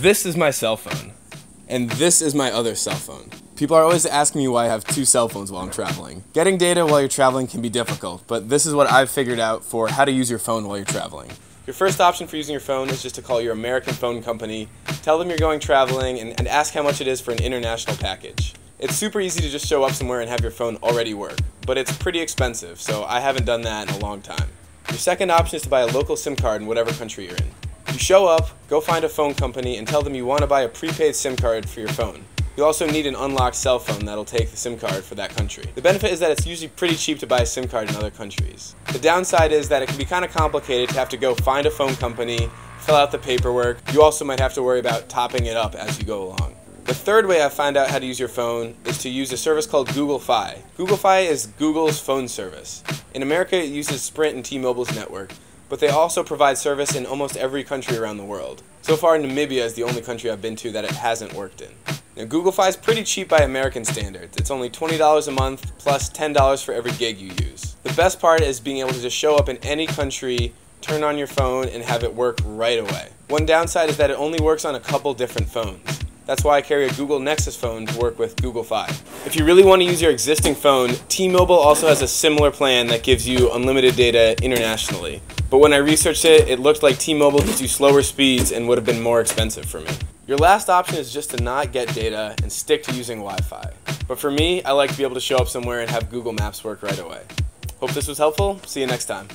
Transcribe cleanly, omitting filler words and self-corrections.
This is my cell phone, and this is my other cell phone. People are always asking me why I have two cell phones while I'm traveling. Getting data while you're traveling can be difficult, but this is what I've figured out for how to use your phone while you're traveling. Your first option for using your phone is just to call your American phone company, tell them you're going traveling, and ask how much it is for an international package. It's super easy to just show up somewhere and have your phone already work, but it's pretty expensive, so I haven't done that in a long time. Your second option is to buy a local SIM card in whatever country you're in. You show up, go find a phone company, and tell them you want to buy a prepaid SIM card for your phone. You also need an unlocked cell phone that'll take the SIM card for that country. The benefit is that it's usually pretty cheap to buy a SIM card in other countries. The downside is that it can be kind of complicated to have to go find a phone company, fill out the paperwork. You also might have to worry about topping it up as you go along. The third way I found out how to use your phone is to use a service called Google Fi. Google Fi is Google's phone service. In America, it uses Sprint and T-Mobile's network, but they also provide service in almost every country around the world. So far, Namibia is the only country I've been to that it hasn't worked in. Now, Google Fi is pretty cheap by American standards. It's only $20 a month plus $10 for every gig you use. The best part is being able to just show up in any country, turn on your phone, and have it work right away. One downside is that it only works on a couple different phones. That's why I carry a Google Nexus phone to work with Google Fi. If you really want to use your existing phone, T-Mobile also has a similar plan that gives you unlimited data internationally. But when I researched it, it looked like T-Mobile gives you slower speeds and would have been more expensive for me. Your last option is just to not get data and stick to using Wi-Fi. But for me, I like to be able to show up somewhere and have Google Maps work right away. Hope this was helpful. See you next time.